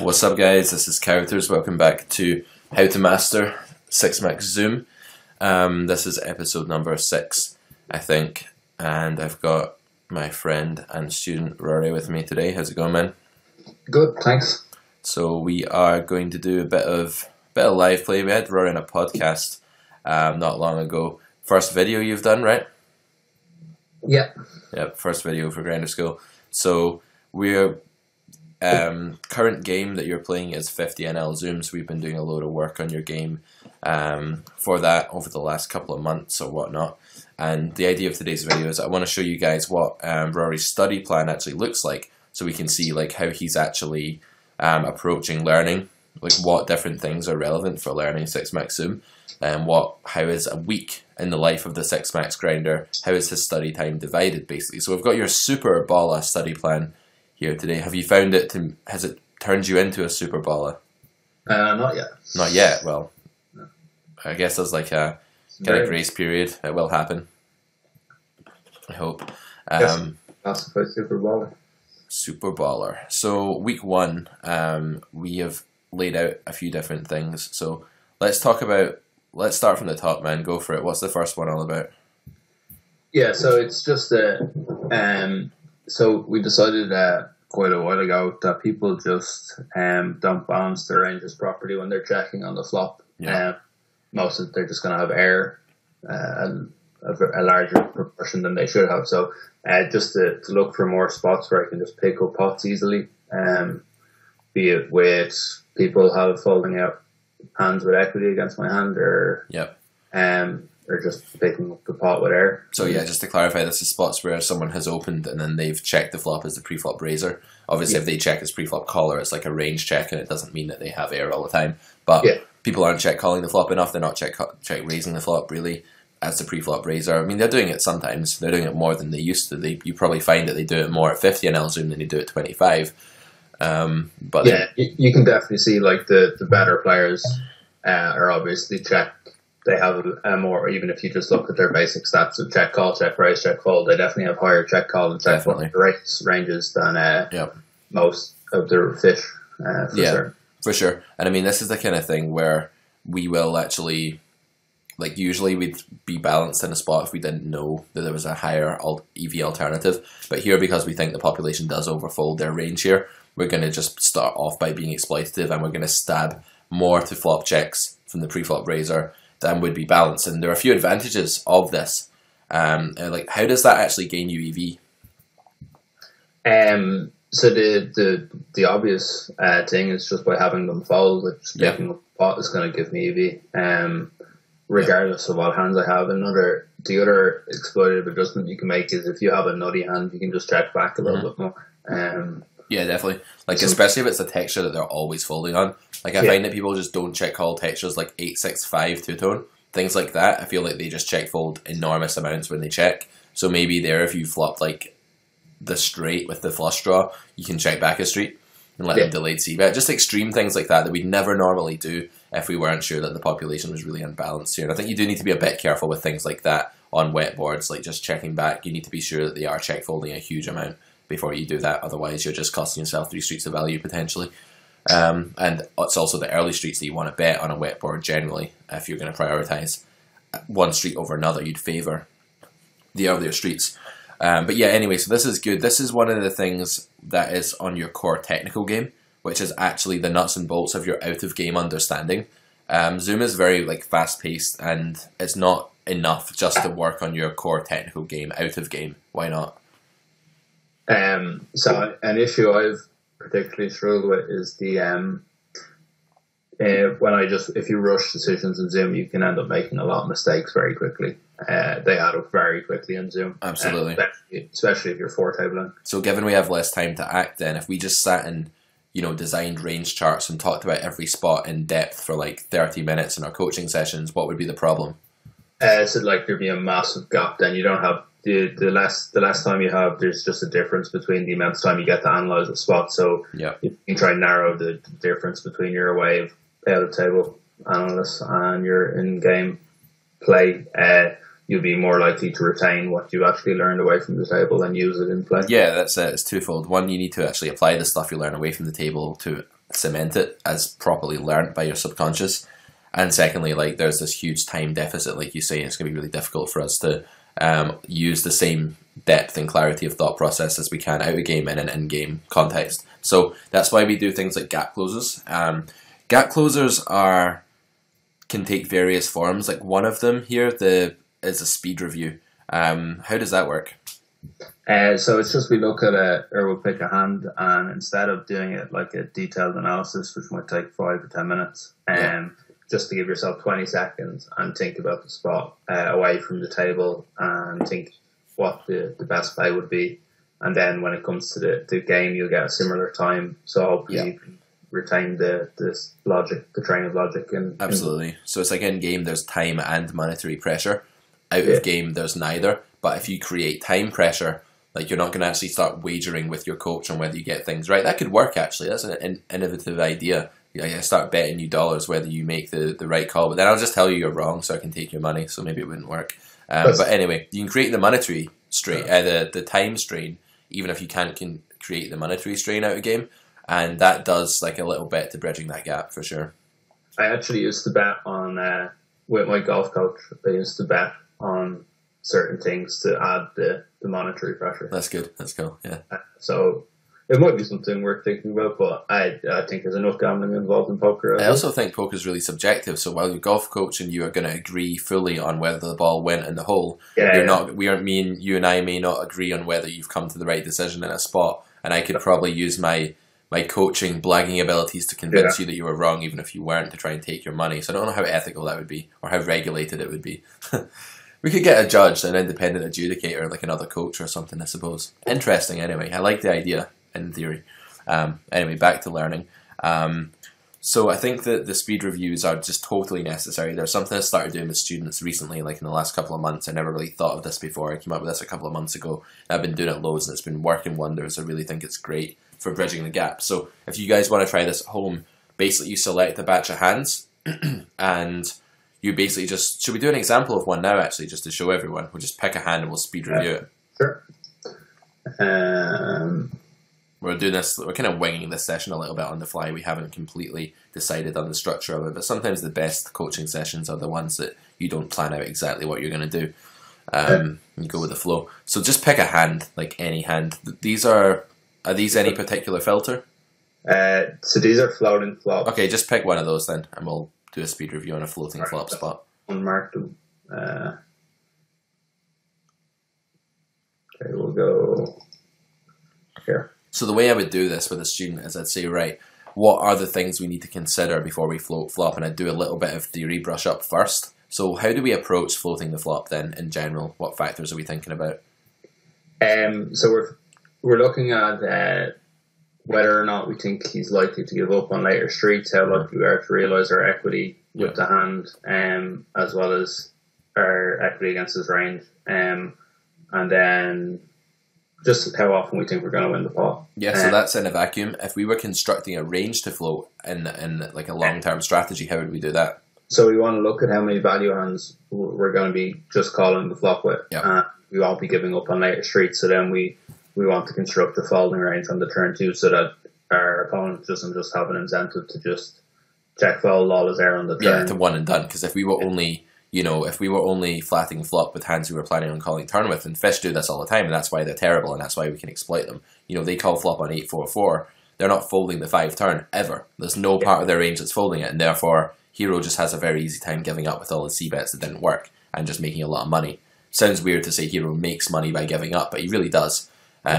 What's up guys, this is Characters, welcome back to How to Master 6max Zoom. This is episode number 6, I think, and I've got my friend and student Ruairi with me today. How's it going, man? Good, thanks. So we are going to do a bit of live play. We had Ruairi on a podcast not long ago. First video you've done, right? Yep. Yep, first video for Grinder School. So we're current game that you're playing is 50NL Zoom, so we've been doing a load of work on your game for that over the last couple of months or whatnot. And the idea of today's video is I want to show you guys what Ruairi's study plan actually looks like, so we can see like how he's actually approaching learning, like what different things are relevant for learning 6max Zoom, and how is a week in the life of the 6max grinder, how is his study time divided basically. So we've got your super baller study plan here today. Have you found it? Has it turned you into a super baller? Not yet. Not yet. Well, no. I guess there's like a kind of grace period. It will happen, I hope. That's a super baller. Super baller. So week one, we have laid out a few different things. So let's start from the top, man. Go for it. What's the first one all about? Yeah. So it's just so we decided quite a while ago that people just don't balance their ranges properly when they're checking on the flop. Yeah. They're just going to have error and a larger proportion than they should have. So just to look for more spots where I can just pick up pots easily, be it with people folding out hands with equity against my hand, or yeah. Or just picking up the pot with air. So yeah, just to clarify, this is spots where someone has opened and then they've checked the flop as the pre-flop raiser. Obviously, yeah. If they check as pre-flop caller, it's like a range check, and it doesn't mean that they have air all the time. But yeah, people aren't check calling the flop enough. They're not check raising the flop really as the pre-flop raiser. I mean, they're doing it sometimes. They're doing it more than they used to. You probably find that they do it more at 50NL Zoom than they do at 25. But yeah, you can definitely see like the better players are obviously checked. They have a more, even if you just look at their basic stats of check call, check raise, check fold, they definitely have higher check call and check ranges than most of their fish. For sure. And I mean, this is the kind of thing where we will actually, like usually we'd be balanced in a spot if we didn't know that there was a higher EV alternative. But here, because we think the population does overfold their range here, we're going to just start off by being exploitative, and we're going to stab more to flop checks from the pre-flop raiser than would be balanced. And there are a few advantages of this. Like, how does that actually gain you EV? So the obvious thing is just by having them fold, like picking up the pot is going to give me EV, regardless of what hands I have. The other exploitative adjustment you can make is if you have a nutty hand, you can just check back a little bit more. Yeah, definitely. Like, especially if it's a texture that they're always folding on. Like, I find that people just don't check call textures like 8, 6, 5, two-tone, things like that. I feel like they just check fold enormous amounts when they check. So maybe there, if you flop like the straight with the flush draw, you can check back a street and let them delayed c-bet. Just extreme things like that we'd never normally do if we weren't sure that the population was really unbalanced here. And I think you do need to be a bit careful with things like that on wet boards, like just checking back. You need to be sure that they are check folding a huge amount before you do that, otherwise you're just costing yourself 3 streets of value potentially. And it's also the early streets that you want to bet on a wet board generally. If you're going to prioritise one street over another, you'd favour the earlier streets. But yeah, anyway, so this is good. This is one of the things that is on your core technical game, which is actually the nuts and bolts of your out of game understanding. Zoom is very like fast paced, and it's not enough just to work on your core technical game out of game. Why not? So an issue I've particularly struggled with is the if you rush decisions in Zoom, you can end up making a lot of mistakes very quickly. They add up very quickly in Zoom. Absolutely. Especially if you're four tabling. So given we have less time to act, then if we just sat and designed range charts and talked about every spot in depth for like 30 minutes in our coaching sessions, what would be the problem? So like there'd be a massive gap. Then you don't have the less time you have, there's just a difference between the amount of time you get to analyze a spot. So you can try and narrow the difference between your away out of table analysts and your in-game play. You'll be more likely to retain what you actually learned away from the table and use it in play. Yeah, that's it. It's twofold. One, you need to actually apply the stuff you learn away from the table to cement it as properly learnt by your subconscious. And secondly, like, there's this huge time deficit, like you say. It's going to be really difficult for us to use the same depth and clarity of thought process as we can out of game and in an in-game context. So that's why we do things like gap closers. Gap closers can take various forms. Like, one of them here is a speed review. How does that work? So it's just we look at we'll pick a hand, and instead of doing it like a detailed analysis, which might take 5 or 10 minutes, just to give yourself 20 seconds and think about the spot away from the table and think what the best play would be. And then when it comes to the game, you'll get a similar time. So hopefully you can retain this logic, the train of logic. And absolutely. So it's like in game, there's time and monetary pressure. Out of game, there's neither. But if you create time pressure, like, you're not going to actually start wagering with your coach on whether you get things right. That could work, actually. That's an innovative idea. I start betting you dollars whether you make the right call, but then I'll just tell you you're wrong so I can take your money, so maybe it wouldn't work. But anyway, you can create the monetary strain, the time strain, even if you can create the monetary strain out of game, and that does like a little bit to bridging that gap for sure. I actually used to bet on, with my golf coach, I used to bet on certain things to add the monetary pressure. That's good. That's cool. Yeah. So it might be something worth thinking about, but I think there's enough gambling involved in poker. I also think poker is really subjective. So while your golf coach and you are going to agree fully on whether the ball went in the hole, you and I may not agree on whether you've come to the right decision in a spot. And I could probably use my coaching blagging abilities to convince you that you were wrong, even if you weren't, to try and take your money. So I don't know how ethical that would be or how regulated it would be. We could get a judge, an independent adjudicator, like another coach or something, I suppose. Interesting, anyway. I like the idea, in theory. Anyway, back to learning. So I think that the speed reviews are just totally necessary. There's something I started doing with students recently, like in the last couple of months. I never really thought of this before. I came up with this a couple of months ago. I've been doing it loads, and it's been working wonders. I really think it's great for bridging the gap. So if you guys want to try this at home, basically you select a batch of hands and... you basically just, should we do an example of one now, actually, just to show everyone? We'll just pick a hand and we'll speed review it. Sure. We're doing this, we're kind of winging this session a little bit on the fly. We haven't completely decided on the structure of it, but sometimes the best coaching sessions are the ones that you don't plan out exactly what you're going to do. You go with the flow. So just pick a hand, like any hand. These are these any particular filter? So these are floating flops. Okay, just pick one of those then, and we'll do a speed review on a floating flop spot. Unmarked them. Okay, we'll go here. So the way I would do this with a student is I'd say, right, what are the things we need to consider before we float flop? And I'd do a little bit of theory brush up first. So how do we approach floating the flop then in general? What factors are we thinking about? So we're looking at whether or not we think he's likely to give up on later streets, how likely we are to realise our equity with the hand, as well as our equity against his range, and then just how often we think we're going to win the pot. Yeah, so that's in a vacuum. If we were constructing a range to float in like a long-term strategy, how would we do that? So we want to look at how many value hands we're going to be just calling the flop with. We won't be giving up on later streets, so then we want to construct a folding range on the turn too, so that our opponent doesn't just have an incentive to just check fold all his air on the turn. Yeah, to one and done. Because if we were only, you know, if we were only flatting flop with hands we were planning on calling turn with, and fish do this all the time, and that's why they're terrible, and that's why we can exploit them. You know, they call flop on 8-4-4. They're not folding the 5 turn ever. There's no part of their range that's folding it, and therefore hero just has a very easy time giving up with all the C bets that didn't work and just making a lot of money. Sounds weird to say hero makes money by giving up, but he really does.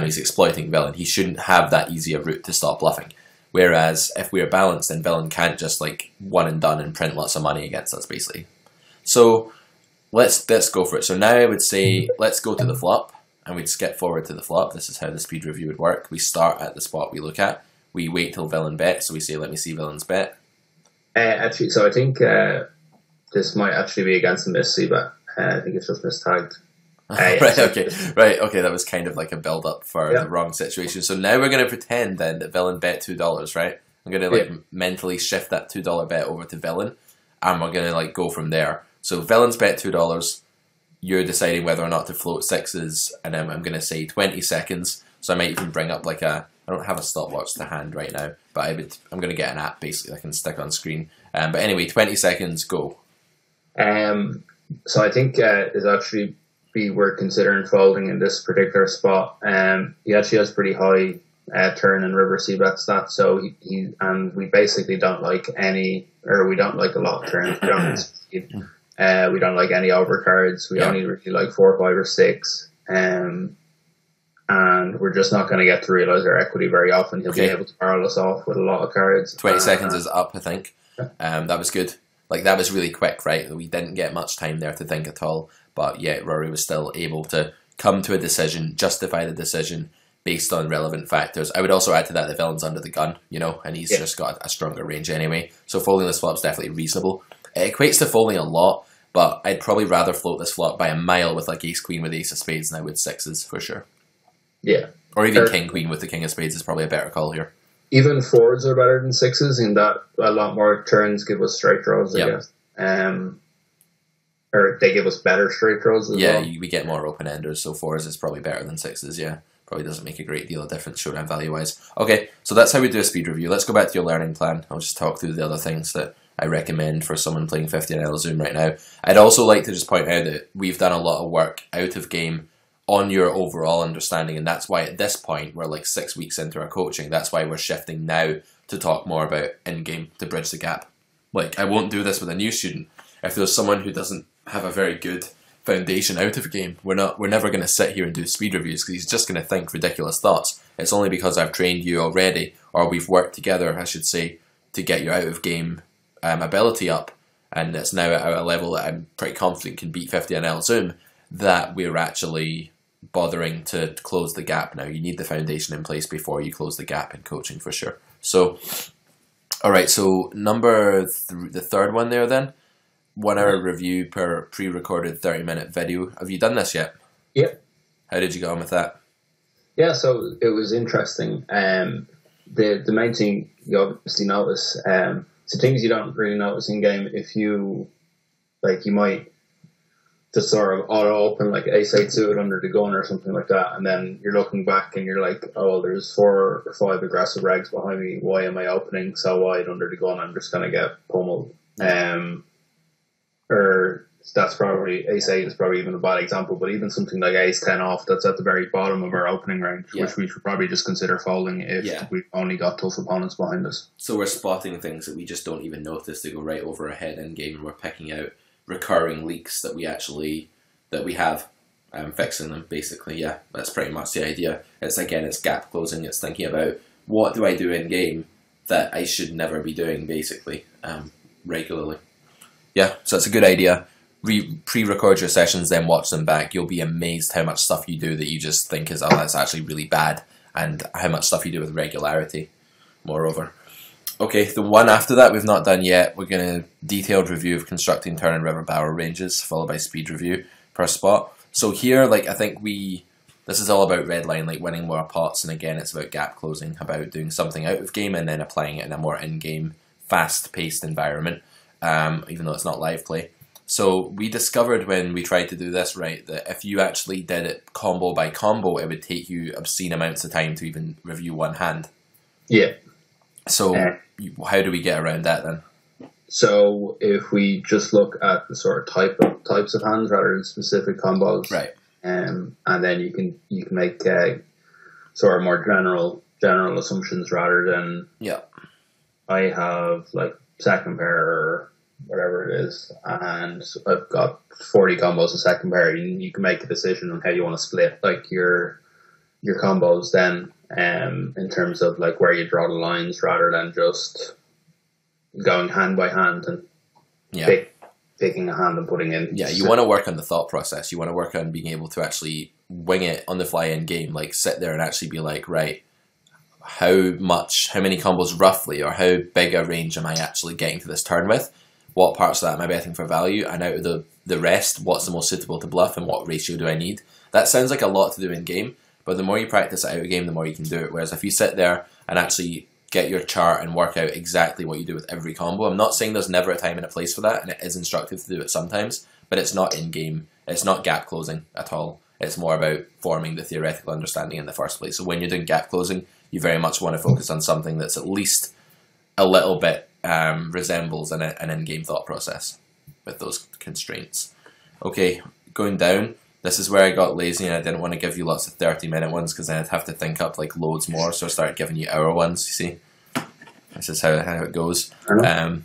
He's exploiting villain. He shouldn't have that easy a route to stop bluffing. Whereas if we're balanced, then villain can't just like one and done and print lots of money against us, basically. So let's go for it. So now I would say let's go to the flop, and we'd skip forward to the flop. This is how the speed review would work. We start at the spot we look at. We wait till villain bets. So we say, let me see villain's bet. Actually, so I think this might actually be against the miss c-bet. I think it's just mistagged. Right, okay, that was kind of like a build-up for the wrong situation. So now we're going to pretend then that villain bet $2, right? I'm going to like mentally shift that $2 bet over to villain, and we're going to like go from there. So villain's bet $2, you're deciding whether or not to float sixes, and I'm going to say 20 seconds. So I might even bring up like a I don't have a stopwatch to hand right now, but I'm going to get an app basically I can stick on screen. But anyway, 20 seconds, go. So I think it's actually be worth considering folding in this particular spot. He actually has pretty high turn and river seabed stats, so he and we basically don't like any, or we don't like a lot of turns. We don't like speed. We don't like any overcards. We only really like 4, 5, or 6. And we're just not going to get to realise our equity very often. He'll be able to barrel us off with a lot of cards. 20 seconds is up, I think. That was good. Like, that was really quick, right? We didn't get much time there to think at all. But yeah, Ruairi was still able to come to a decision, justify the decision based on relevant factors. I would also add to that the villain's under the gun, you know, and he's just got a stronger range anyway. So folding this flop is definitely reasonable. It equates to folding a lot, but I'd probably rather float this flop by a mile with like ace-queen with ace of spades than I would sixes, for sure. Yeah. Or even king-queen with the king of spades is probably a better call here. Even fours are better than sixes in that a lot more turns give us straight draws, I guess. Or they give us better straight draws as well. Yeah, we get more open-enders, so fours is probably better than sixes, yeah. Probably doesn't make a great deal of difference showdown value-wise. Okay, so that's how we do a speed review. Let's go back to your learning plan. I'll just talk through the other things that I recommend for someone playing 50NL Zoom right now. I'd also like to just point out that we've done a lot of work out of game on your overall understanding, and that's why at this point we're like 6 weeks into our coaching. That's why we're shifting now to talk more about in-game to bridge the gap. Like, I won't do this with a new student. If there's someone who doesn't have a very good foundation out of game, we're never going to sit here and do speed reviews because he's just going to think ridiculous thoughts. It's only because I've trained you already, or we've worked together, I should say, to get your out of game ability up, and it's now at a level that I'm pretty confident can beat 50NL Zoom, that we're actually bothering to close the gap now. You need the foundation in place before you close the gap in coaching, for sure. So, all right, so number the third one there then, 1 hour review per pre-recorded 30-minute video. Have you done this yet? Yep. How did you get on with that? Yeah, so it was interesting. The main thing you obviously notice, so things you don't really notice in game, if you, like, you might just sort of auto-open, like, ace-8 suited under the gun or something like that, and then you're looking back and you're like, oh, there's 4 or 5 aggressive rags behind me. Why am I opening so wide under the gun? I'm just going to get pummeled. Or that's probably, ace-8 is probably even a bad example, but even something like ace-10 off, that's at the very bottom of our opening range, which we should probably just consider folding if we've only got tough opponents behind us. So we're spotting things that we just don't even notice that go right over our head in game, and we're picking out recurring leaks that we actually, fixing them, basically. Yeah, that's pretty much the idea. It's, again, it's gap closing, it's thinking about, what do I do in game that I should never be doing, basically, regularly. Yeah, so it's a good idea. Pre-record your sessions, then watch them back. You'll be amazed how much stuff you do that you just think is, oh, that's actually really bad, and how much stuff you do with regularity, moreover. Okay, the one after that we've not done yet. We're going to detailed review of constructing turn and river barrel ranges, followed by speed review per spot. So here, like, I think this is all about red line, like winning more pots, and again, it's about gap closing, about doing something out of game and then applying it in a more in-game, fast-paced environment. Even though it's not live play. So we discovered when we tried to do this, right, that if you actually did it combo by combo, it would take you obscene amounts of time to even review one hand. Yeah. So how do we get around that then? So if we just look at the sort of types of hands rather than specific combos, right? And then you can make sort of more general assumptions rather than I have like second pair or whatever it is, and I've got 40 combos in second pair, and you can make a decision on how you want to split like your combos then, in terms of like where you draw the lines rather than just going hand by hand and picking a hand and putting in. Yeah, you want to work on the thought process. You want to work on being able to actually wing it on the fly in game, like sit there and actually be like, right, how many combos roughly, or how big a range am I actually getting to this turn with? What parts of that am I betting for value? And out of the rest, what's the most suitable to bluff, and what ratio do I need? That sounds like a lot to do in game, but the more you practice it out of game, the more you can do it. Whereas if you sit there and actually get your chart and work out exactly what you do with every combo, I'm not saying there's never a time and a place for that, and it is instructive to do it sometimes, but it's not in game. It's not gap closing at all. It's more about forming the theoretical understanding in the first place. So when you're doing gap closing, you very much want to focus on something that's at least a little bit resembles an in-game thought process with those constraints. Okay, going down, this is where I got lazy and I didn't want to give you lots of 30-minute ones because then I'd have to think up like loads more, so I started giving you hour ones, you see. This is how it goes. No,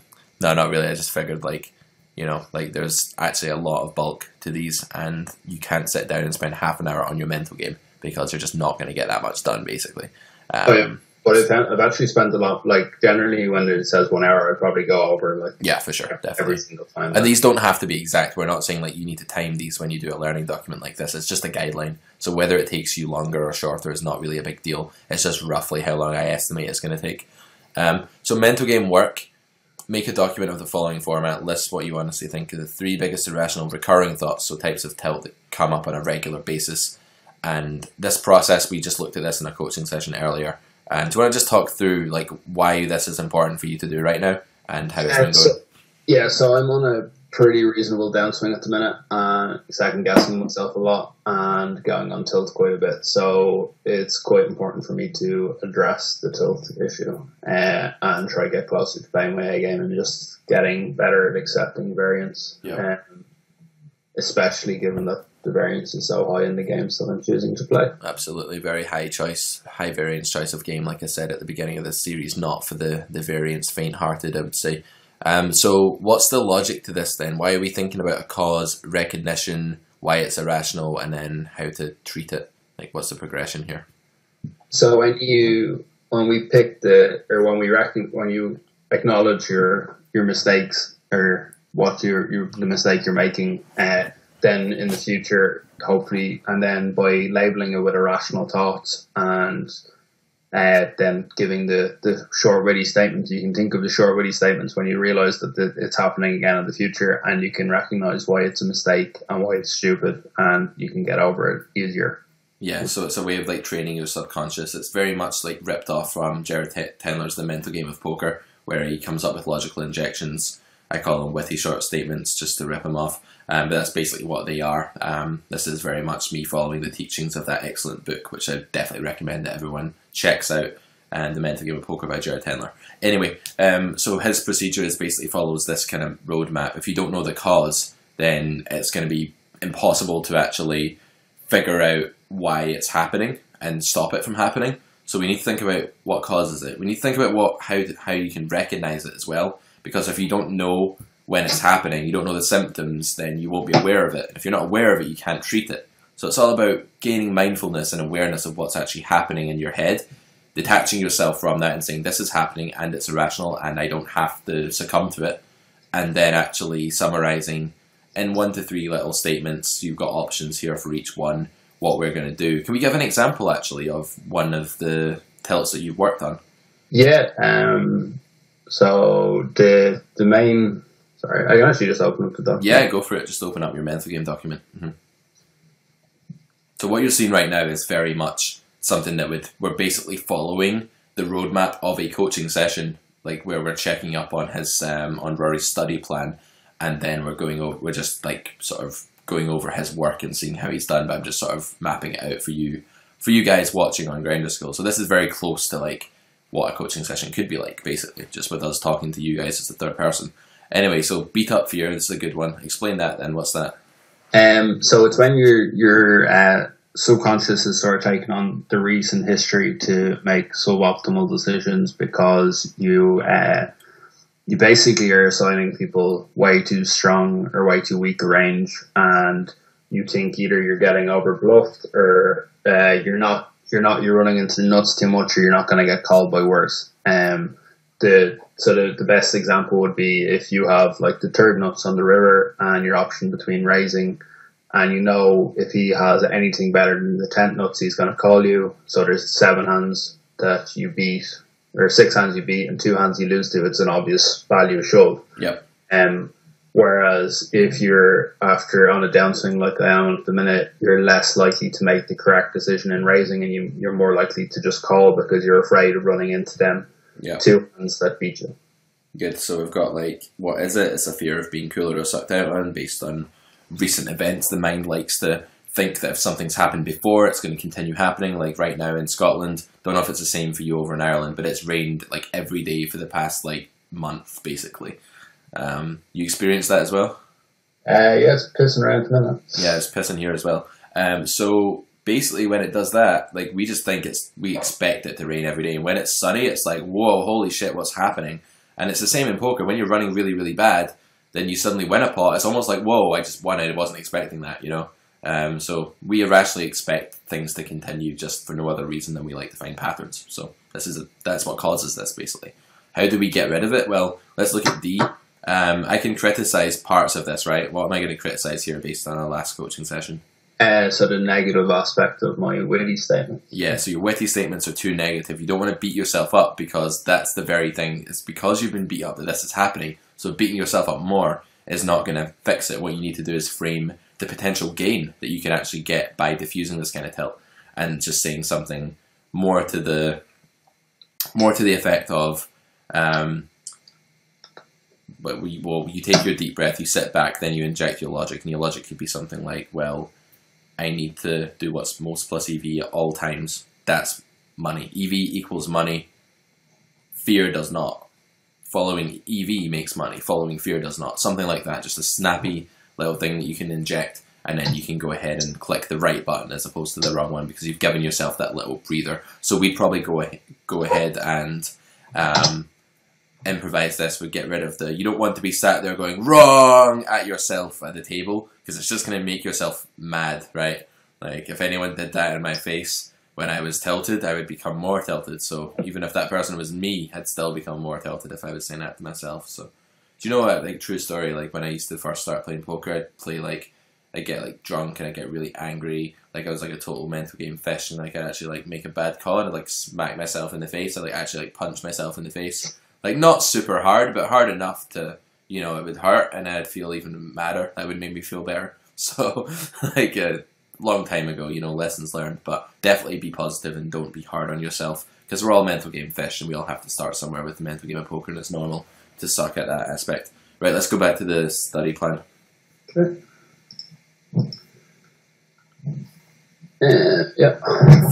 not really, I just figured like, you know, like there's actually a lot of bulk to these and you can't sit down and spend half an hour on your mental game because you're just not going to get that much done, basically. But I've actually spent a lot, like generally when it says 1 hour, I probably go over like for sure, definitely. Every single time. And these don't have to be exact. We're not saying like you need to time these when you do a learning document like this. It's just a guideline. So whether it takes you longer or shorter is not really a big deal. It's just roughly how long I estimate it's going to take. So mental game work. Make a document of the following format. List what you honestly think are the 3 biggest irrational recurring thoughts, so types of tilt that come up on a regular basis. And this process, we just looked at this in a coaching session earlier. And do you want to just talk through like why this is important for you to do right now and how it's going to go? Yeah, so I'm on a pretty reasonable downswing at the minute, second-guessing myself a lot and going on tilt quite a bit. So it's quite important for me to address the tilt issue and try to get closer to playing my A game and just getting better at accepting variance, especially given that the variance is so high in the games that I'm choosing to play. Absolutely, very high choice, high variance choice of game, like I said at the beginning of this series, not for the variance faint-hearted, I would say. So what's the logic to this then? Why are we thinking about a cause, recognition, why it's irrational, and then how to treat it? Like, what's the progression here? So when you acknowledge your mistakes or what the mistake you're making, then in the future, hopefully, and then by labeling it with irrational thoughts and then giving the short witty statements, you can think of the short witty statements when you realise that it's happening again in the future, and you can recognise why it's a mistake and why it's stupid, and you can get over it easier. Yeah, so it's a way of like training your subconscious. It's very much like ripped off from Jared Tendler's The Mental Game of Poker, where he comes up with logical injections. I call them witty short statements just to rip them off, but that's basically what they are. This is very much me following the teachings of that excellent book, which I definitely recommend that everyone checks out, and The Mental Game of Poker by Jared Tendler. Anyway, so his procedure is basically follows this kind of roadmap. If you don't know the cause, then it's going to be impossible to actually figure out why it's happening and stop it from happening. So we need to think about what causes it. We need to think about how you can recognise it as well. Because if you don't know when it's happening, you don't know the symptoms, then you won't be aware of it. If you're not aware of it, you can't treat it. So it's all about gaining mindfulness and awareness of what's actually happening in your head, detaching yourself from that and saying, this is happening and it's irrational and I don't have to succumb to it. And then actually summarising in 1 to 3 little statements. You've got options here for each one, what we're going to do. Can we give an example, actually, of one of the tilts that you've worked on? Yeah, so the main, sorry, I can actually just open up the document. Yeah, go for it. Just open up your mental game document. So what you're seeing right now is very much something that we're basically following the roadmap of a coaching session, like where we're checking up on his on Rory's study plan, and then we're just sort of going over his work and seeing how he's done. But I'm just sort of mapping it out for you guys watching on Grinder School. So this is very close to like what a coaching session could be like, basically, just with us talking to you guys as the third person. Anyway, so beat up fear, this is a good one. Explain that then, what's that? So it's when your subconscious is sort of taking on the recent history to make suboptimal decisions because you basically are assigning people way too strong or way too weak a range, and you think either you're getting overbluffed or you're running into nuts too much, or you're not going to get called by worse. So the best example would be if you have like the third nuts on the river and your option between raising, and you know if he has anything better than the 10th nuts, he's going to call you. So there's 7 hands that you beat, or 6 hands you beat, and 2 hands you lose to. It's an obvious value shove. Yep. Whereas if you're on a downswing like I am at the minute, you're less likely to make the correct decision in raising, and you're more likely to just call because you're afraid of running into them 2 hands that beat you. Good. So we've got like, what is it? It's a fear of being cooler or sucked out on based on recent events. The mind likes to think that if something's happened before, it's going to continue happening. Like right now in Scotland, don't know if it's the same for you over in Ireland, but it's rained like every day for the past like month basically. You experienced that as well? Yeah, it's pissing around at the minute. Yeah, it's pissing here as well. So basically when it does that, like we just think it's, we expect it to rain every day. And when it's sunny, it's like, whoa, holy shit, what's happening? And it's the same in poker. When you're running really, really bad, then you suddenly win a pot. It's almost like, whoa, I just won it. I wasn't expecting that, you know? So we irrationally expect things to continue just for no other reason than we like to find patterns. So this is a, that's what causes this basically. How do we get rid of it? Well, let's look at D. I can criticize parts of this, right? What am I going to criticize here based on our last coaching session? So the negative aspect of my witty statement. Yeah, so your witty statements are too negative. You don't want to beat yourself up because that's the very thing. It's because you've been beat up that this is happening. So beating yourself up more is not going to fix it. What you need to do is frame the potential gain that you can actually get by diffusing this kind of tilt and just saying something more to the effect of, well, you take your deep breath, you sit back, then you inject your logic, and your logic could be something like, well, I need to do what's most plus EV at all times. That's money. EV equals money. Fear does not. Following EV makes money. Following fear does not. Something like that. Just a snappy little thing that you can inject, and then you can go ahead and click the right button as opposed to the wrong one because you've given yourself that little breather. So we'd probably go ahead and improvise this. We'd get rid of the, you don't want to be sat there going wrong at yourself at the table, because it's just going to make yourself mad, right? Like if anyone did that in my face when I was tilted, I would become more tilted. So even if that person was me, I'd still become more tilted if I was saying that to myself. So do you know what, like true story, like when I used to first start playing poker, I'd play like, I'd get like drunk and I'd get really angry. Like I was like a total mental game fish, and like I'd actually like make a bad call and I'd like smack myself in the face. I'd like actually like punch myself in the face. Like not super hard, but hard enough to, you know, it would hurt and I'd feel even madder. That would make me feel better. So like a long time ago, you know, lessons learned, but definitely be positive and don't be hard on yourself because we're all mental game fish and we all have to start somewhere with the mental game of poker, and it's normal to suck at that aspect. Right, let's go back to the study plan. Okay. Yeah.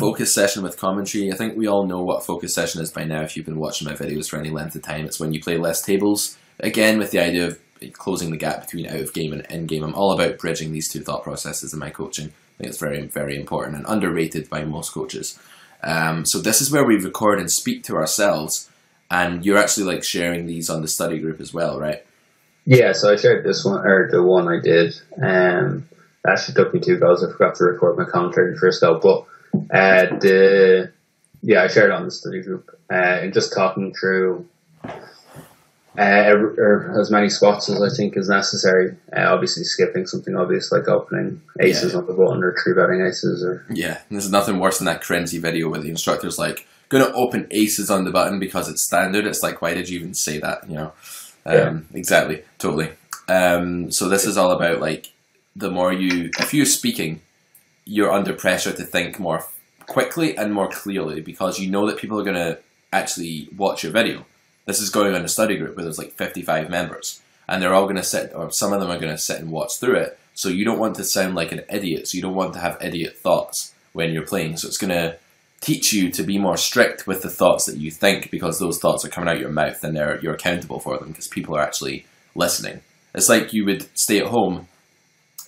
Focus session with commentary. I think we all know what focus session is by now if you've been watching my videos for any length of time. It's when you play less tables, again with the idea of closing the gap between out of game and in game. I'm all about bridging these two thought processes in my coaching. I think it's very, very important and underrated by most coaches. So this is where we record and speak to ourselves, and you're actually like sharing these on the study group as well, right? Yeah, so I shared this one, or the one I did, actually took me 2 goes. I forgot to record my commentary the first go, but yeah, I shared it on the study group and just talking through or as many spots as I think is necessary. Obviously, skipping something obvious like opening aces on the button or 3-betting aces, or yeah, and there's nothing worse than that cringy video where the instructor's like, "Gonna open aces on the button because it's standard." It's like, why did you even say that? You know, yeah. Exactly, totally. So this is all about like, the more you, if you're speaking, you're under pressure to think more quickly and more clearly because you know that people are going to actually watch your video. This is going on a study group where there's like 55 members and they're all going to sit, or some of them are going to sit and watch through it. So you don't want to sound like an idiot. So you don't want to have idiot thoughts when you're playing. So it's going to teach you to be more strict with the thoughts that you think because those thoughts are coming out your mouth and they're, you're accountable for them because people are actually listening. It's like you would stay at home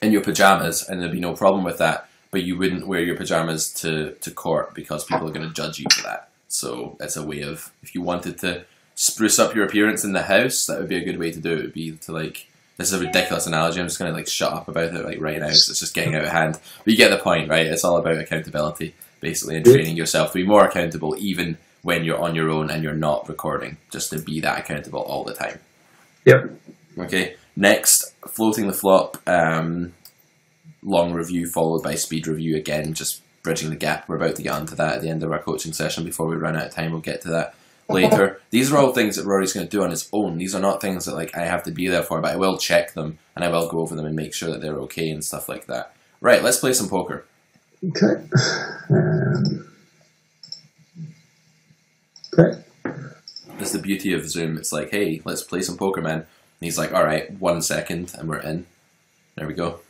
in your pajamas and there'd be no problem with that, but you wouldn't wear your pajamas to court because people are going to judge you for that. So it's a way of, if you wanted to spruce up your appearance in the house, that would be a good way to do it. It would be to like, this is a ridiculous analogy, I'm just going to like shut up about it like right now, so it's just getting out of hand, but you get the point, right? It's all about accountability basically, and training yourself to be more accountable even when you're on your own and you're not recording, just to be that accountable all the time. Yep. Okay. Next, floating the flop, long review followed by speed review, again, just bridging the gap. We're about to get onto that at the end of our coaching session before we run out of time. We'll get to that later. These are all things that Rory's going to do on his own. These are not things that like I have to be there for, but I will check them and I will go over them and make sure that they're okay and stuff like that. Right, let's play some poker. Okay. Okay. That's the beauty of Zoom. It's like, hey, let's play some poker, man. And he's like, all right, 1 second, and we're in. There we go.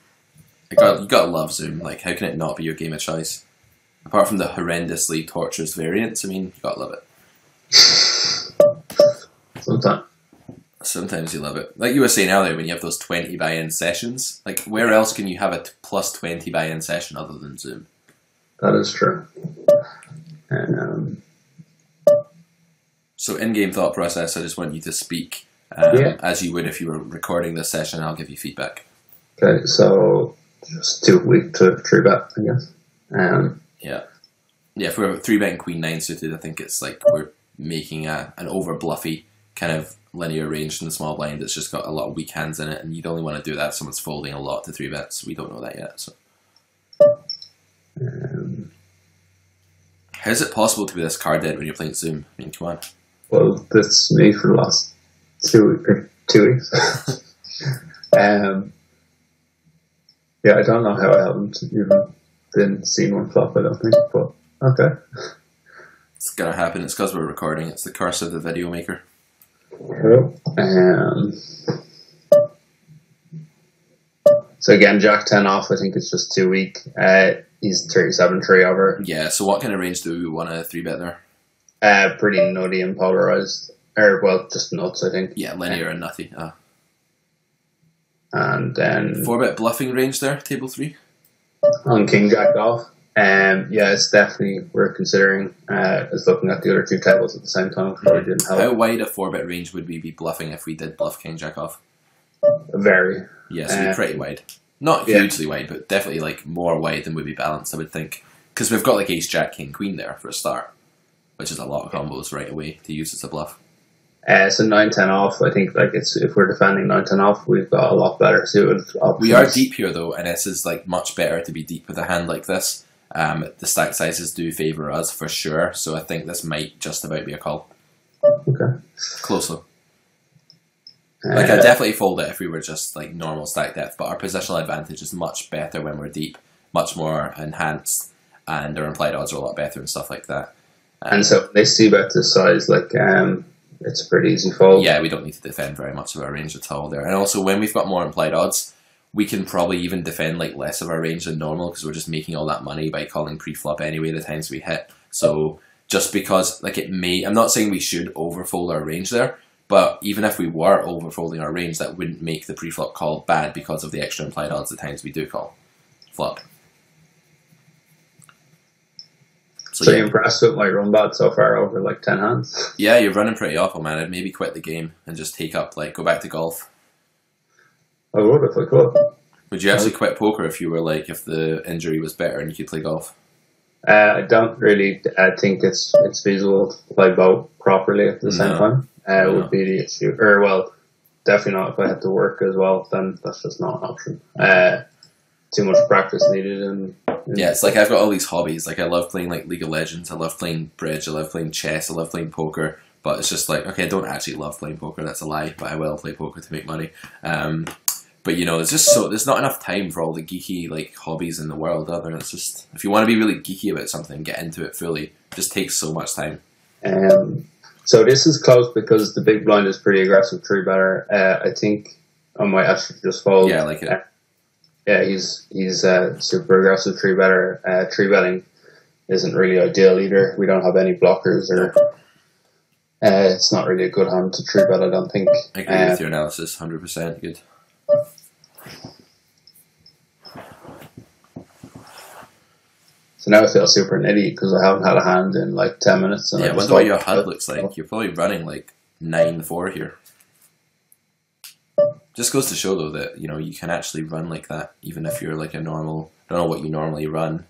You gotta love Zoom. Like, how can it not be your game of choice? Apart from the horrendously torturous variants, I mean, you gotta love it. Sometimes you love it. Like you were saying earlier, when you have those 20 buy-in sessions, like where else can you have a +20 buy-in session other than Zoom? That is true. And, so in-game thought process, I just want you to speak as you would if you were recording this session. I'll give you feedback. Okay, so just too weak to 3-bet, I guess. Yeah, if we're 3-betting Queen 9 suited, I think it's like we're making an over-bluffy kind of linear range in the small blind that's just got a lot of weak hands in it, and you'd only want to do that if someone's folding a lot to 3-bets. We don't know that yet, so... How is it possible to be this card dead when you're playing Zoom? I mean, come on. Well, that's me for the last two weeks. Yeah, I don't know how I haven't even seen one flop, I don't think, but okay. It's gonna happen, it's because we're recording, it's the curse of the video maker. So again, Jack 10 off, I think it's just too weak. He's 37-3 over. Yeah, so what kind of range do we want to 3-bet there? Pretty nutty and polarized. Or, well, just nuts, I think. Yeah, linear and nutty. And then... 4-bet bluffing range there, table 3? On King Jack off. Yeah, it's definitely worth considering. Is looking at the other two tables at the same time. How wide a 4-bet range would we be bluffing if we did bluff King Jack off? Very. Yeah, so pretty wide. Not hugely wide, but definitely like more wide than would be balanced, I would think. Because we've got like Ace, Jack, King, Queen there for a start, which is a lot of combos right away to use as a bluff. So 9-10 off, I think like it's if we're defending 9-10 off, we've got a lot better suited options. We are deep here though, and this is like much better to be deep with a hand like this. The stack sizes do favour us for sure, so I think this might just about be a call. Okay. Close though. Like, I definitely fold it if we were just, like, normal stack depth, but our positional advantage is much better when we're deep, much more enhanced, and our implied odds are a lot better and stuff like that. And so, they see about the size, like, it's a pretty easy fold. Yeah, we don't need to defend very much of our range at all there. And also, when we've got more implied odds, we can probably even defend, like, less of our range than normal, because we're just making all that money by calling pre-flop anyway the times we hit. So, just because, like, it may... I'm not saying we should overfold our range there, but even if we were overfolding our range, that wouldn't make the pre-flop call bad because of the extra implied odds the times we do call flop. So you're impressed with my run bad so far over like 10 hands? Yeah, you're running pretty awful, man. I'd maybe quit the game and just take up, like, go back to golf. I would if I could. Would you actually quit poker if you were like, if the injury was better and you could play golf? I don't really think it's feasible to play both properly at the same time. Would be the issue, or well, definitely not if I had to work as well. Then that's just not an option. Too much practice needed, and yeah, it's like I've got all these hobbies. Like I love playing like League of Legends, I love playing bridge, I love playing chess, I love playing poker. But it's just like okay, I don't actually love playing poker. That's a lie. But I will play poker to make money. But you know, it's just so there's not enough time for all the geeky like hobbies in the world. Other than it's just if you want to be really geeky about something, get into it fully. It just takes so much time. So this is close because the big blind is pretty aggressive 3-better. I think I might actually just fold. Yeah, I like it. Yeah, he's super aggressive 3-better. 3-betting isn't really ideal either. We don't have any blockers or it's not really a good hand to 3-bet, I don't think. I agree with your analysis, 100%. Good. So now I feel super nitty because I haven't had a hand in like 10 minutes. And yeah, I wonder what your HUD looks like. You're probably running like 9-4 here. Just goes to show though that, you know, you can actually run like that even if you're like a normal, I don't know what you normally run.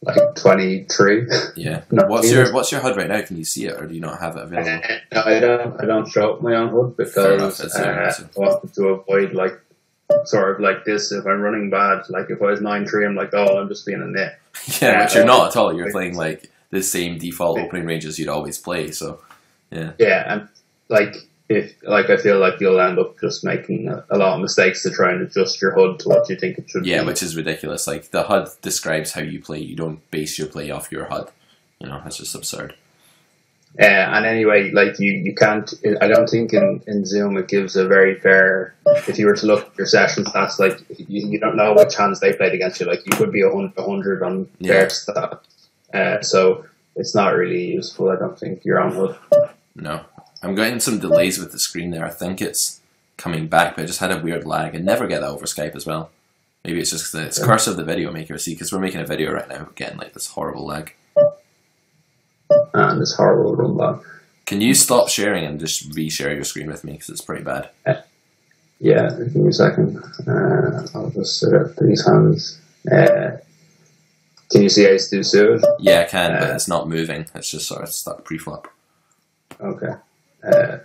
Like 23. Yeah. What's your HUD right now? Can you see it or do you not have it available? No, I don't show up my own HUD because I want to avoid like sort of like this, if I'm running bad, like if I was 9-3, I'm like, oh, I'm just being a nit. Yeah, but you're not at all. You're playing like the same default opening ranges you'd always play. So, yeah. Yeah, and like if like I feel like you'll end up just making a lot of mistakes to try and adjust your HUD to what you think it should be. Yeah, which is ridiculous. Like the HUD describes how you play. You don't base your play off your HUD. You know, that's just absurd. And anyway, like you can't, I don't think in Zoom it gives a very fair, if you were to look at your session stats, like you don't know which hands they played against you. Like you could be 100 on their stat. So it's not really useful. I don't think you're on hook. No. I'm getting some delays with the screen there. I think it's coming back, but I just had a weird lag. I never get that over Skype as well. Maybe it's just the curse of the video maker. See, because we're making a video right now, getting like this horrible lag. And this horrible run back. Can you stop sharing and just re-share your screen with me? Because it's pretty bad. Yeah, give me a second. I'll just set up these hands. Can you see how it's too soon? Yeah, I can, but it's not moving. It's just sort of stuck pre-flop. Okay. I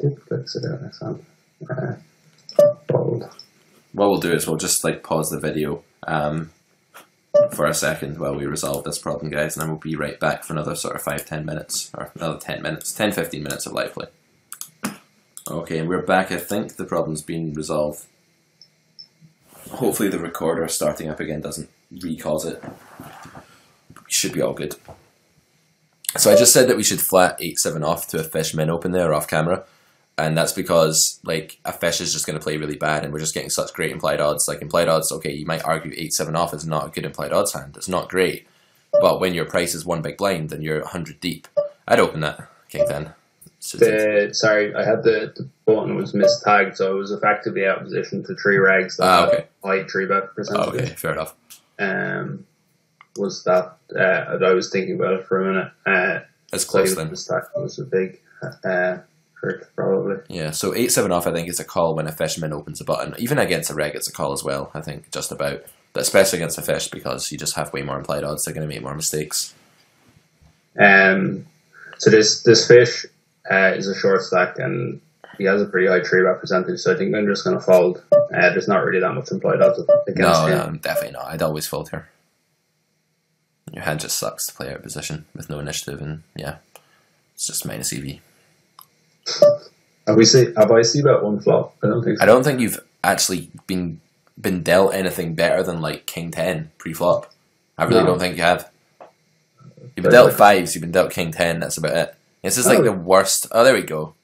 did fix it out next time. Bold. What we'll do is we'll just like pause the video for a second while we resolve this problem, guys, and then we'll be right back for another sort of 5–10 minutes, or another 10 minutes, 10–15 minutes of live play. Okay, and we're back. I think the problem's been resolved. Hopefully the recorder starting up again doesn't re-cause it. Should be all good. So I just said that we should flat 8-7 off to a fish min open there off camera, and that's because like a fish is just going to play really bad, and we're just getting such great implied odds. Like implied odds, okay, you might argue 8-7 off is not a good implied odds hand. It's not great, but when your price is one big blind and you're 100 deep, I'd open that king 10. Sorry, I had the button was mistagged, so I was effectively out of position to three regs. Okay. Like 3-bet percentage. Oh, okay, fair enough. Was that I was thinking about it for a minute. That's close then. Was a big trick probably. Yeah, so 8-7 off I think is a call when a fishman opens a button. Even against a reg it's a call as well, I think, just about. But especially against a fish because you just have way more implied odds, they're gonna make more mistakes. So this fish is a short stack and he has a pretty high 3-bet percentage, so I think I'm just gonna fold. There's not really that much implied odds against him. No, definitely not. I'd always fold here. Your hand just sucks to play out of position with no initiative, and yeah, it's just minus EV. Have I seen about one flop? I don't think so. I don't think you've actually been dealt anything better than like king 10 pre-flop. I really don't think you have. You've been dealt fives, you've been dealt king 10, that's about it. This is like the worst. Oh, there we go.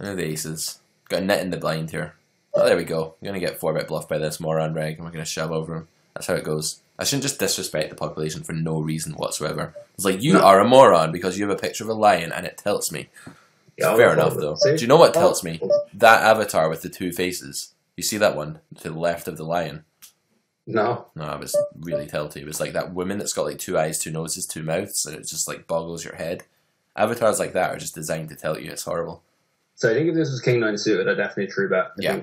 I know the aces. Got a net in the blind here. Oh, there we go. I'm going to get 4-bet bluff by this moron reg, and we're going to shove over him. That's how it goes. I shouldn't just disrespect the population for no reason whatsoever. It's like, you are a moron because you have a picture of a lion and it tilts me. Yeah, fair enough, though. Do you know what tilts me? That avatar with the two faces. You see that one to the left of the lion? No. No, it was really tilty. It was like that woman that's got like two eyes, two noses, two mouths, and it just like boggles your head. Avatars like that are just designed to tilt you. It's horrible. So I think if this was king 9 suited, I'd definitely true bet. Yeah.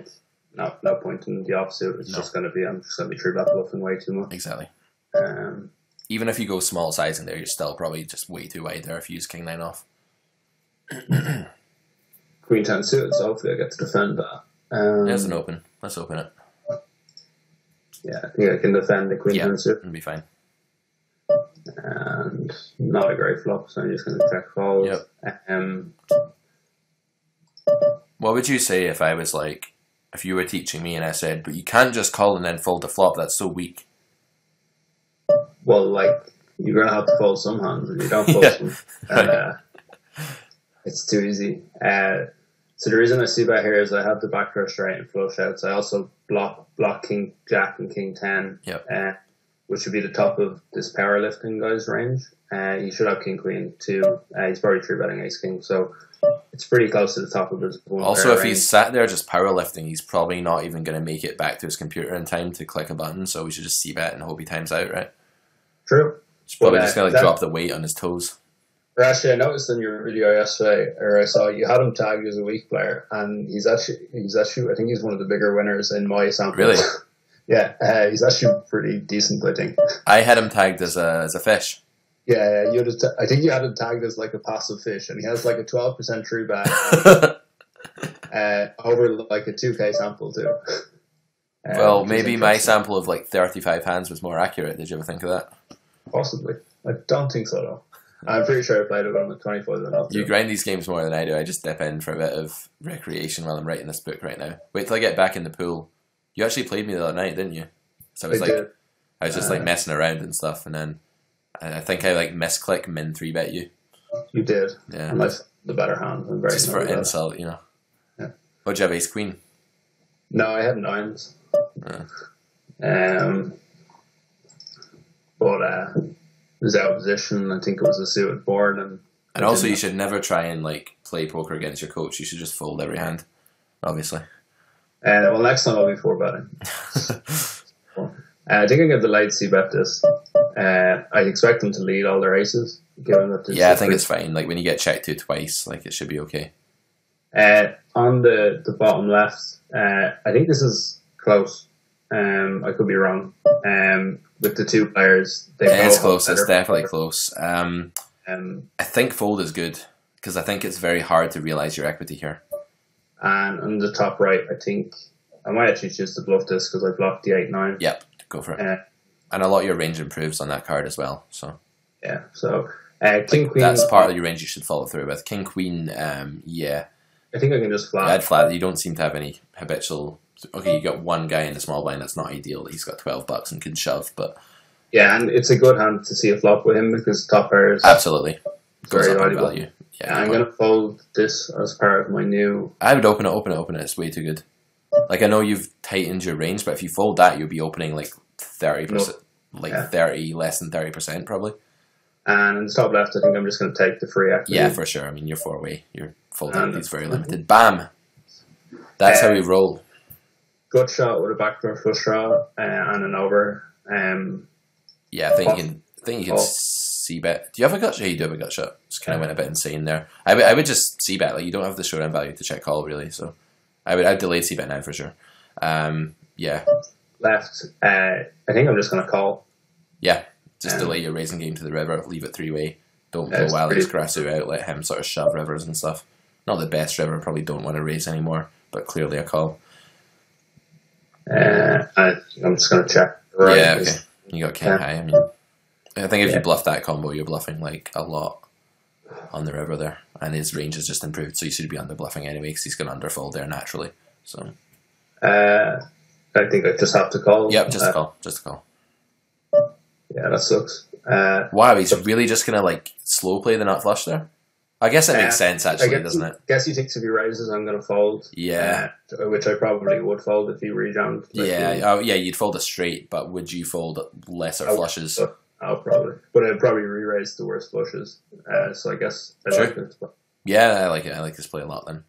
No point in the offsuit. It's just going to be, I'm just going to be true bet bluffing way too much. Exactly. Even if you go small size in there, you're still probably just way too wide there if you use king 9 off. Queen 10 suited, so hopefully I get to defend that. That's an open. Let's open it. Yeah, I think I can defend the queen 10 suit. It'll be fine. And not a great flop, so I'm just going to check fold. Yep. What would you say if I was like, if you were teaching me and I said, but you can't just call and then fold the flop, that's so weak? Well, like, you're going to have to fold some hands, and you don't fold some. It's too easy. So the reason I see about here is I have the backdoor straight and flush outs. I also block king jack and king 10, which would be the top of this powerlifting guy's range. You should have king queen too. He's probably 3-betting ace king, so it's pretty close to the top of his board. Also, if he's sat there just powerlifting, he's probably not even going to make it back to his computer in time to click a button, so we should just c-bet and hope he times out, right? True. He's probably just going to drop the weight on his toes. Actually, I noticed in your video yesterday, or I saw you had him tagged as a weak player, and he's actually I think he's one of the bigger winners in my sample. Really? Yeah, he's actually pretty decent, I think. I had him tagged as a fish. Yeah, I think you had him tagged as like a passive fish, and he has like a 12% true bet over like a 2K sample too. Well, maybe my sample of like 35 hands was more accurate. Did you ever think of that? Possibly. I don't think so though. I'm pretty sure I played it on the 24th. You grind these games more than I do. I just dip in for a bit of recreation while I'm writing this book right now. Wait till I get back in the pool. You actually played me the other night, didn't you? So I was just like messing around and stuff, and then And I think I like misclick min 3-bet you. You did. Yeah. Unless the better hand. I'm very just for insult, you know. Yeah. What'd you have, ace queen? No, I had nines. But it was out of position. I think it was a suited board, and also you should never try and like play poker against your coach. You should just fold every hand, obviously. Well, next time I'll be 4-betting. I think I'm going to light c-bet this. I expect them to lead all their aces. Given that yeah, I think it's fine. Like when you get checked to twice, like it should be okay. On the bottom left, I think this is close. I could be wrong. With the two players, it's close. It's definitely close. I think fold is good because I think it's very hard to realize your equity here. And on the top right, I think I might actually choose to bluff this because I blocked the 8-9. Yep, go for it. And a lot of your range improves on that card as well. So yeah, so king queen. That's part of your range you should follow through with. King queen. Yeah. I think I can just flat. I'd flat. You don't seem to have any habitual. Okay, you got one guy in the small blind. That's not ideal. He's got $12 and can shove, but yeah, and it's a good hand to see a flop with him because top pairs absolutely goes up in value. Yeah, I'm gonna fold this as part of my new. I would open it, open it, open it. It's way too good. Like I know you've tightened your range, but if you fold that, you'll be opening like 30%, like 30, less than 30% probably. And in the top left, I think I'm just gonna take the free equity. Yeah, for sure. I mean, you're 4-way. Your fold equity is very limited. Bam. That's how we roll. Good shot with a backdoor flush draw and an over. Yeah, I think you can c-bet. Do you have a gut shot? You do have a gut shot. Just kind of went a bit insane there. I would just c-bet. Like you don't have the showdown value to check call really. So I'd delay c-bet now for sure. Yeah. Left. I think I'm just gonna call. Yeah, just delay your raising game to the river. Leave it 3-way. Don't go Alex Grasso out. Let him sort of shove rivers and stuff. Not the best river. Probably don't want to raise anymore. But clearly a call. I'm just going to check. Right. Yeah, okay. You got king high. I mean, I think if you bluff that combo, you're bluffing like a lot on the river there. And his range has just improved, so you should be under bluffing anyway because he's going to underfold there naturally. So, I think I just have to call. Yep, just call. Just call. Yeah, that sucks. Wow, he's really just going to like slow play the nut flush there? I guess that makes sense, actually, doesn't it? I guess he thinks if he raises, I'm going to fold. Yeah. Which I probably would fold if he rejammed. Yeah, yeah, you'd fold a straight, but would you fold lesser flushes? I'll probably. But I'd probably re-raise the worst flushes. So I guess I like this play. Yeah, I like it. I like this play a lot, then.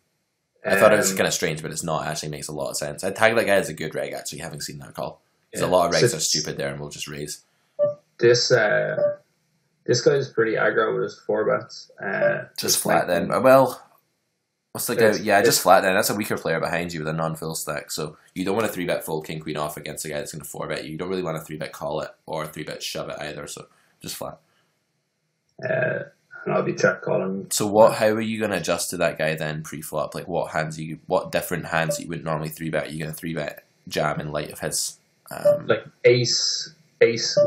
I thought it was kind of strange, but it's not. It actually makes a lot of sense. I'd tag that guy as a good reg, actually, having seen that call. Because a lot of regs are stupid there, and we'll just raise. This guy's pretty aggro with his 4-bets. Just flat then. Well, what's the guy? Yeah, just flat then. That's a weaker player behind you with a non-full stack. So you don't want to 3-bet fold king queen off against a guy that's going to 4-bet you. You don't really want to 3-bet call it or 3-bet shove it either. So just flat. And I'll be check calling. So how are you going to adjust to that guy then pre-flop? Like what different hands that you wouldn't normally 3-bet? You're going to 3-bet jam in light of his like ace. Ace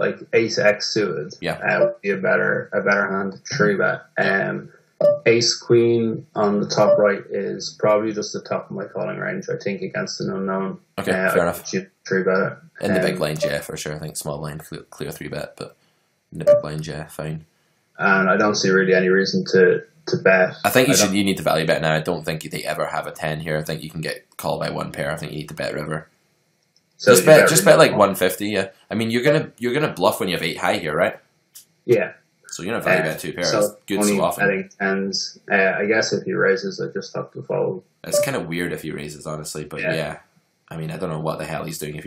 X suited. Yeah, would be a better hand to 3-bet. Ace queen on the top right is probably just the top of my calling range. I think against an unknown. Okay, fair enough. 3-bet in the big blind, yeah, for sure. I think small blind clear 3-bet, but in the big blind, yeah, fine. And I don't see really any reason to bet. I think you need to value bet now. I don't think they ever have a 10 here. I think you can get called by one pair. I think you need to bet river. So just bet like 150. Yeah, I mean you're gonna bluff when you have 8 high here, right? Yeah. So you're gonna value bet 2 pairs. So good stuff. And I guess if he raises, I just have to fold. It's kind of weird if he raises, honestly. But yeah, I mean I don't know what the hell he's doing.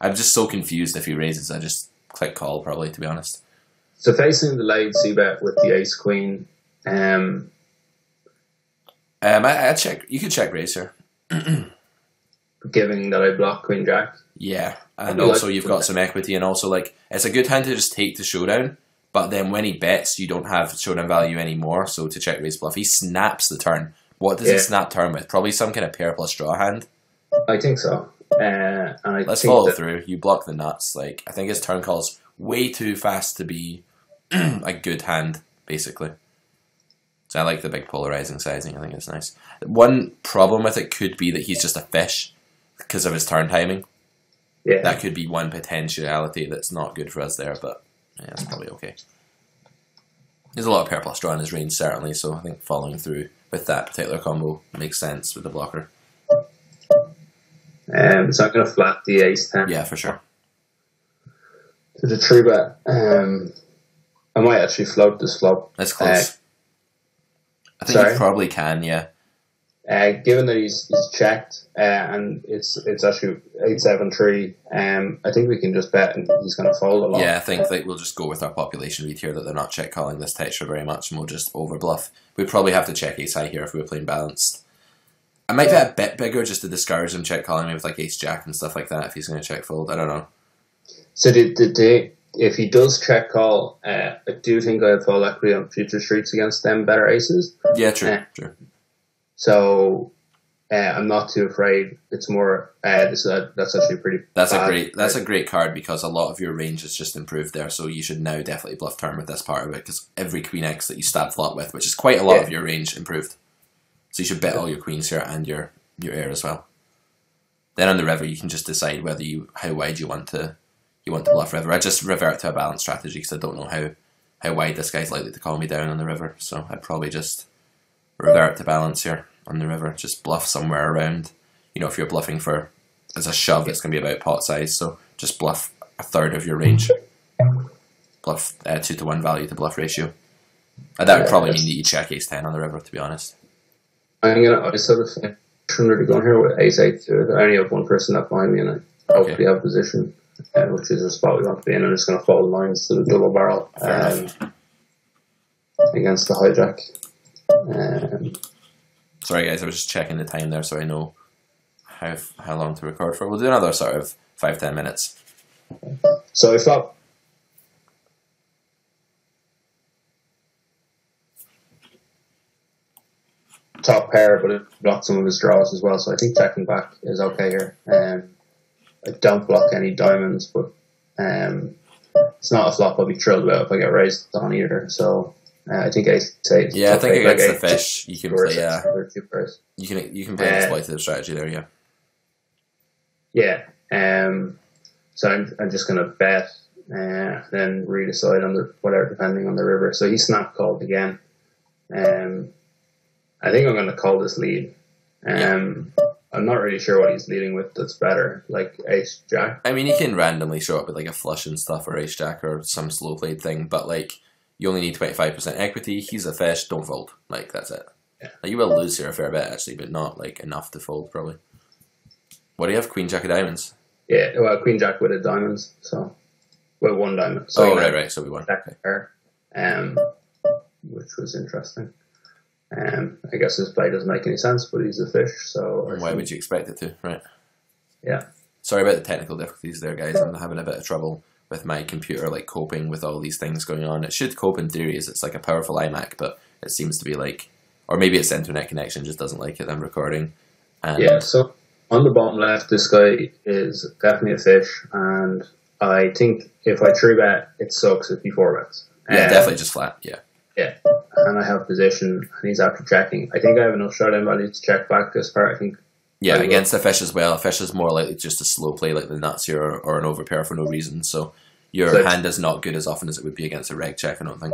I'm just so confused. If he raises, I just click call probably, to be honest. So facing the late c-bet with the ace queen. I check. You could check raise here. Given that I block queen jack. Yeah, and also you've got some equity, and also like it's a good hand to just take the showdown, but then when he bets you don't have showdown value anymore, so to check raise bluff. He snaps the turn. What does he snap turn with? Probably some kind of pair plus draw hand? I think so. Let's follow through. You block the nuts. Like I think his turn call's way too fast to be a good hand, basically. So I like the big polarizing sizing, I think it's nice. One problem with it could be that he's just a fish because of his turn timing. Yeah, that could be one potentiality that's not good for us there, but yeah, it's probably okay. There's a lot of purple draw in his range, certainly, so I think following through with that particular combo makes sense with the blocker. Is that going to flat the ace 10? Yeah, for sure. To the tree bet. I might actually float this flop. That's close. I think you probably can, yeah. Given that he's checked and it's actually 8-7-3, I think we can just bet and he's going to fold a lot. Yeah, I think that we'll just go with our population read here that they're not check calling this texture very much, and we'll just over bluff. We'd probably have to check ace high here if we were playing balanced. I might bet a bit bigger just to discourage him check calling me with like ace jack and stuff like that if he's going to check fold. I don't know. So if he does check call, I do think I have full equity on future streets against them better aces. Yeah, true, true. So I'm not too afraid. It's more that's actually pretty. That's a great card because a lot of your range has just improved there. So you should now definitely bluff turn with this part of it because every queen X that you stab flop with, which is quite a lot of your range, improved. So you should bet all your queens here and your air as well. Then on the river, you can just decide whether how wide you want to bluff river. I just revert to a balanced strategy because I don't know how wide this guy's likely to call me down on the river. So I'd probably just revert to balance here on the river, just bluff somewhere around. You know, if you're bluffing for as a shove, it's going to be about pot size, so just bluff a third of your range. Bluff 2-to-1 value to bluff ratio. That would probably mean that you check ace 10 on the river, to be honest. I'm going to ISO the thing. I'm going to go in here with ace 8. I only have one person up behind me, and I hopefully have position, which is the spot we want to be in. I'm just going to fold lines to the double barrel against the hijack. Sorry guys, I was just checking the time there so I know how long to record for. We'll do another sort of 5-10 minutes. So if I... top pair, but it blocked some of his draws as well, so I think checking back is okay here. I don't block any diamonds, but it's not a flop I'll be thrilled about if I get raised on either, so... I think ace 8. Yeah, I think against the fish, you can play. Yeah, you can play an exploitative strategy there. Yeah. Yeah. So I'm just gonna bet, then redecide on the whatever depending on the river. So he snap called again. I think I'm gonna call this lead. I'm not really sure what he's leading with that's better, like ace jack. I mean, he can randomly show up with like a flush and stuff, or ace jack, or some slow played thing, but like. You only need 25% equity. He's a fish. Don't fold. Like that's it. Yeah. Like, you will lose here a fair bit actually, but not like enough to fold probably. What do you have? Queen jack of diamonds. Yeah, well, queen jack with a diamonds. So, well, one diamond. So right. So we won. Jack pair, which was interesting. I guess this play doesn't make any sense, but he's a fish. So why would you expect it to? Right. Yeah. Sorry about the technical difficulties there, guys. I'm having a bit of trouble with my computer, like, coping with all these things going on. It should cope in theory, as it's like a powerful iMac, but it seems to be like, or maybe its internet connection just doesn't like it, I'm recording. And yeah, so on the bottom left, this guy is definitely a fish, and I think if I 3-bet, it sucks if he 4-bets. Yeah, definitely just flat, yeah. Yeah, and I have position, and he's after checking. I think I have enough shot-in value to check back this part, I think. Yeah, against a fish as well. A fish is more likely just a slow play like the nuts here or an overpair for no reason. So your hand is not good as often as it would be against a reg check, I don't think.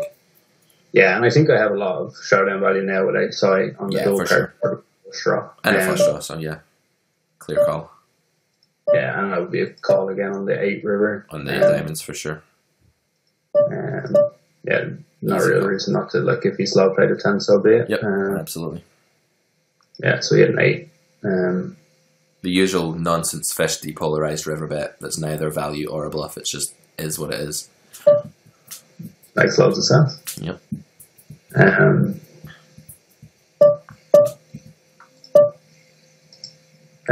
Yeah, and I think I have a lot of showdown value now with ace high on the double pair for flush draw. And a flush draw, so yeah. Clear call. Yeah, and that would be a call again on the 8 river. On the 8 diamonds for sure. Yeah, not a real reason not to. Like, if he slow played a 10, so be it. Yep, absolutely. Yeah, so he had an 8. The usual nonsense fish depolarized river bet that's neither value or a bluff, it just is what it is. Makes loads of sense. Yep.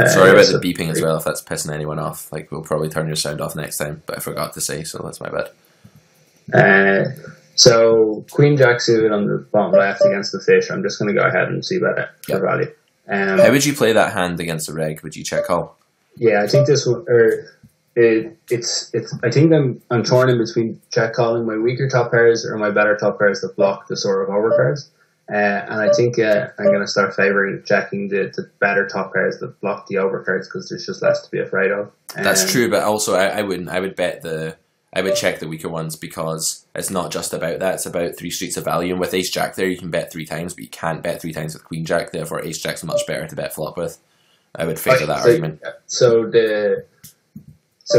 Sorry about the beeping as well if that's pissing anyone off. Like, we'll probably turn your sound off next time, but I forgot to say, so that's my bad. So queen jack suited on the bottom left against the fish. I'm just going to go ahead and see about it for value. How would you play that hand against a reg? Would you check call? Yeah, I think this one, I think I'm torn in between check calling my weaker top pairs or my better top pairs that block the sort of overpairs. And I think I'm going to start favouring checking the better top pairs that block the overpairs because there's just less to be afraid of. That's true, but also I would bet the I would check the weaker ones because it's not just about that, it's about three streets of value. And with ace jack there, you can bet three times, but you can't bet three times with queen jack, therefore ace jack's much better to bet flop with. I would favor that argument. So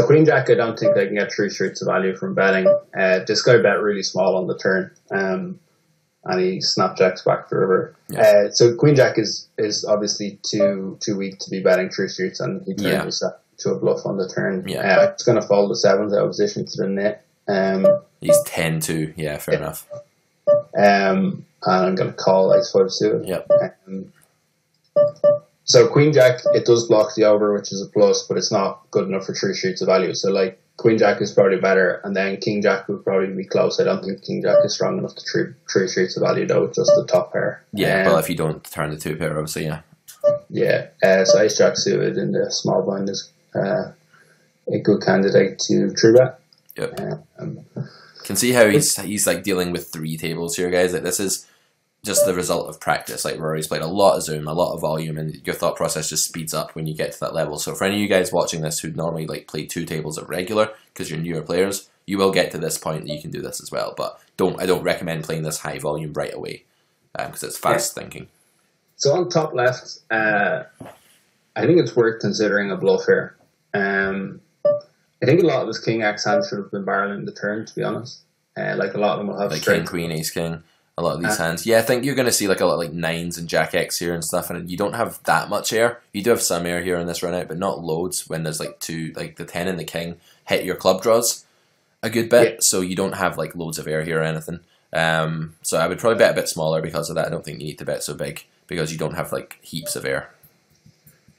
queen jack, I don't think they can get three streets of value from betting. This guy bet really small on the turn, and he snapjacks back the river. Yes. So queen jack is obviously too weak to be betting three streets, and he turns himself to a bluff on the turn. Yeah, it's going to fold the sevens out of position to the net. He's 10-2. Yeah, fair enough. And I'm going to call ace 5-suited. Yep. So queen jack, it does block the over, which is a plus, but it's not good enough for three streets of value. So like queen jack is probably better, and then king jack would probably be close. I don't think king jack is strong enough to three streets of value though, just the top pair. Yeah, well if you don't turn the two pair, obviously, yeah. Yeah, so ace jack suited in the small blind is a good candidate to true bet. Yep. Can see how he's like dealing with three tables here, guys. Like this is just the result of practice. Like Rory's played a lot of Zoom, a lot of volume, and your thought process just speeds up when you get to that level. So for any of you guys watching this who normally like play two tables at regular because you're newer players, you will get to this point that you can do this as well. But I don't recommend playing this high volume right away because it's fast thinking. So on top left, I think it's worth considering a bluff here. I think a lot of his king x hands should have been barreling the turn, to be honest. Like a lot of them will have like king, queen, ace, king. A lot of these hands. Yeah, I think you're going to see like a lot of like nines and jack X here and stuff, and you don't have that much air. You do have some air here in this run out, but not loads when there's like two, like the 10 and the king hit your club draws a good bit, so you don't have like loads of air here or anything. So I would probably bet a bit smaller because of that. I don't think you need to bet so big because you don't have like heaps of air.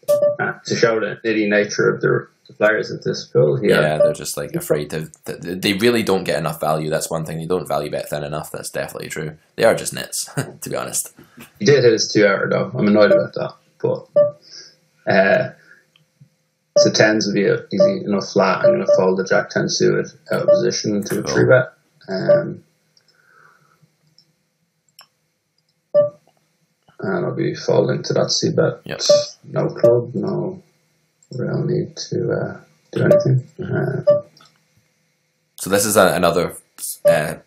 To show the nitty nature of the players at this pool here. Yeah, they're just like afraid to. They really don't get enough value. That's one thing. They don't value bet thin enough. That's definitely true. They are just nits, to be honest. He did hit his 2-outer though. I'm annoyed about that. But so tens would be an easy enough flat. I'm going to fold the jack 10 suited out of position to a true bet. And I'll be folding to that c bet. Yep. No club, no real need to do anything. So this is another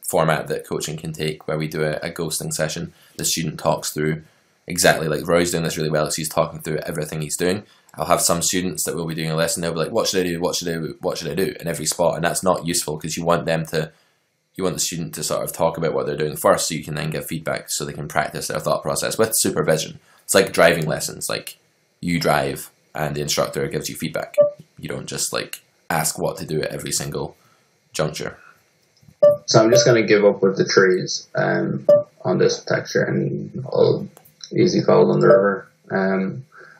format that coaching can take, where we do a ghosting session. The student talks through exactly, like Roy's doing this really well, because he's talking through everything he's doing. I'll have some students that will be doing a lesson. They'll be like, "What should I do? What should I do? What should I do?" in every spot, and that's not useful because you want them to. You want the student to sort of talk about what they're doing first so you can then give feedback so they can practice their thought process with supervision. It's like driving lessons, like you drive and the instructor gives you feedback. You don't just like ask what to do at every single juncture. So I'm just going to give up with the trees on this texture and I'll easy fold on the river.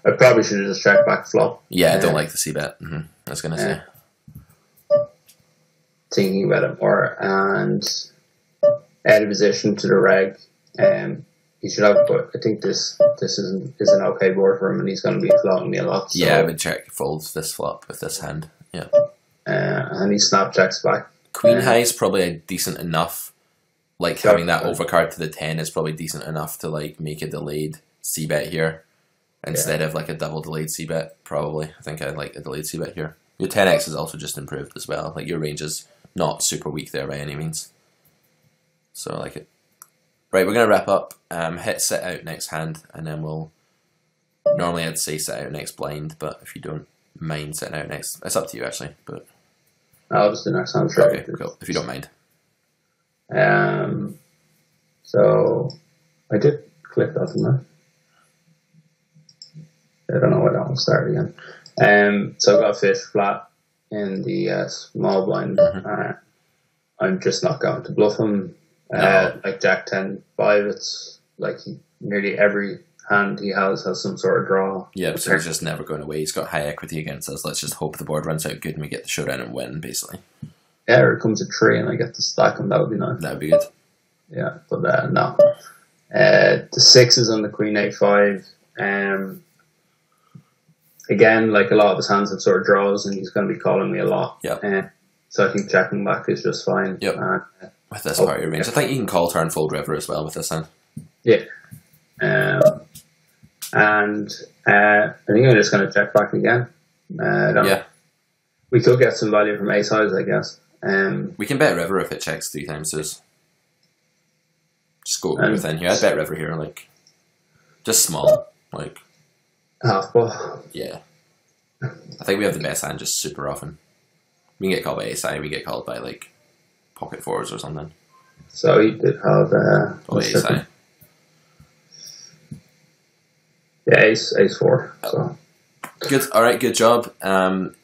I probably should have just checked back flop. Yeah, I don't like the c-bet. I was going to say. Thinking about it more, and out of position to the reg, he should have. But I think this is an okay board for him, and he's going to be floating me a lot. So. Yeah, I would check folds this flop with this hand. Yeah, and he snapjacks back. Queen high is probably a decent enough. Like having that overcard to the 10 is probably decent enough to like make a delayed c bet here instead of like a double delayed c bet. Probably, I think I like a delayed c bet here. Your 10x is also just improved as well. Like your range is not super weak there by any means. So I like it. Right, we're going to wrap up. Hit set out next hand, and then we'll... Normally I'd say set out next blind, but if you don't mind setting out next... It's up to you, actually, but... I'll just do next hand. Okay, cool, if you don't mind. So... I did click that, didn't I? I don't know why that one started again. So I've got a fish flat in the small blind. I'm just not going to bluff him. Like jack 10-5, it's like nearly every hand he has some sort of draw. Yeah, so he's just never going away. He's got high equity against us. Let's just hope the board runs out good and we get the showdown and win, basically. Yeah, or it comes a tree and I get to stack him. That would be nice. That would be good. Yeah, but no. The 6 is on the queen 8-5. Again, like a lot of his hands have sort of draws, and he's going to be calling me a lot. Yeah. So I think checking back is just fine. Yep. With this part of your range, I think you can call turn fold river as well with this hand. Yeah. I think I'm just going to check back again. We could get some value from ace highs, I guess. We can bet river if it checks 3 times his. Just go within here. I'd bet river here, like, just small, like. Half ball. Yeah. I think we have the best hand just super often. We can get called by ASI, we get called by like pocket fours or something. So he did have ASI. Yeah, ace four. So. Good. All right. Good job.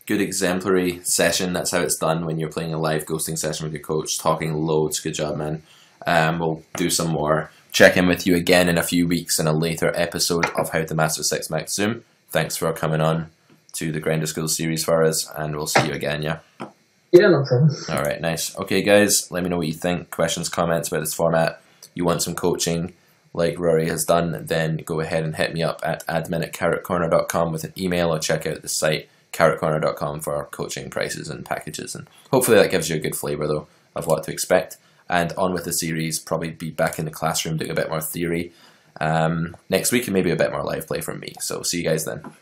Good exemplary session. That's how it's done when you're playing a live ghosting session with your coach, talking loads. Good job, man. We'll do some more. Check in with you again in a few weeks in a later episode of How to Master 6max Zoom. Thanks for coming on to the Grinder School series for us, and we'll see you again. Yeah. Yeah. No problem. All right. Nice. Okay, guys. Let me know what you think. Questions, comments about this format. You want some coaching like Ruairi has done, then go ahead and hit me up at admin@carrotcorner.com with an email, or check out the site carrotcorner.com for coaching prices and packages. And hopefully that gives you a good flavour though of what to expect. And on with the series, probably be back in the classroom doing a bit more theory next week, and maybe a bit more live play from me. So see you guys then.